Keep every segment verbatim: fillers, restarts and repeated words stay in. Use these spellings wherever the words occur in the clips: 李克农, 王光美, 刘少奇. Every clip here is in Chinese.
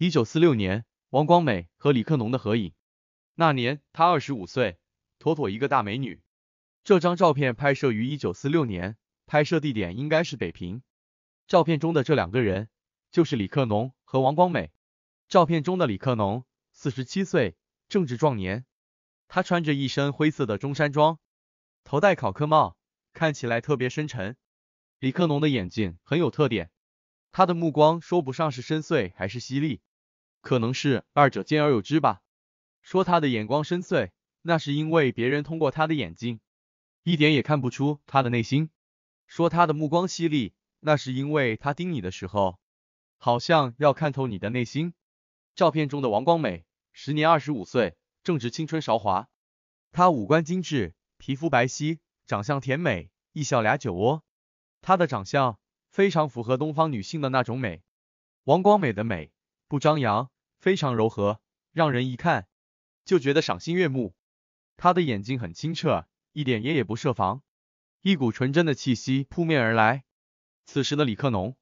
一九四六年，王光美和李克农的合影。那年她二十五岁，妥妥一个大美女。这张照片拍摄于一九四六年，拍摄地点应该是北平。照片中的这两个人就是李克农和王光美。照片中的李克农四十七岁，正值壮年。他穿着一身灰色的中山装，头戴考科帽，看起来特别深沉。李克农的眼睛很有特点，他的目光说不上是深邃还是犀利，可能是二者兼而有之吧。说他的眼光深邃，那是因为别人通过他的眼睛一点也看不出他的内心；说他的目光犀利，那是因为他盯你的时候好像要看透你的内心。照片中的王光美时年二十五岁，正值青春韶华。她五官精致，皮肤白皙，长相甜美，一笑俩酒窝。她的长相非常符合东方女性的那种美。王光美的美不张扬，非常柔和，让人一看就觉得赏心悦目。她的眼睛很清澈，一点也也不设防，一股纯真的气息扑面而来。此时的李克农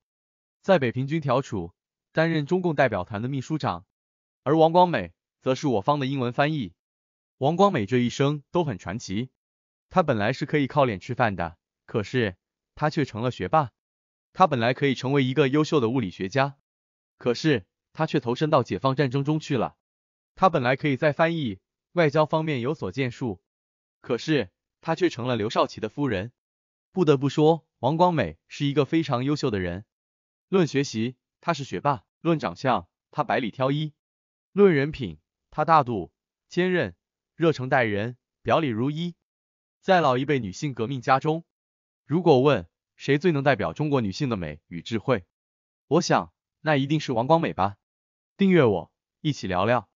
在北平军调处担任中共代表团的秘书长，而王光美则是我方的英文翻译。王光美这一生都很传奇，她本来是可以靠脸吃饭的，可是她却成了学霸。她本来可以成为一个优秀的物理学家，可是她却投身到解放战争中去了。她本来可以在翻译、外交方面有所建树，可是她却成了刘少奇的夫人。不得不说，王光美是一个非常优秀的人。论学习，她是学霸；论长相，她百里挑一；论人品，她大度、坚韧、热诚待人，表里如一。在老一辈女性革命家中，如果问谁最能代表中国女性的美与智慧，我想那一定是王光美吧。订阅我，一起聊聊。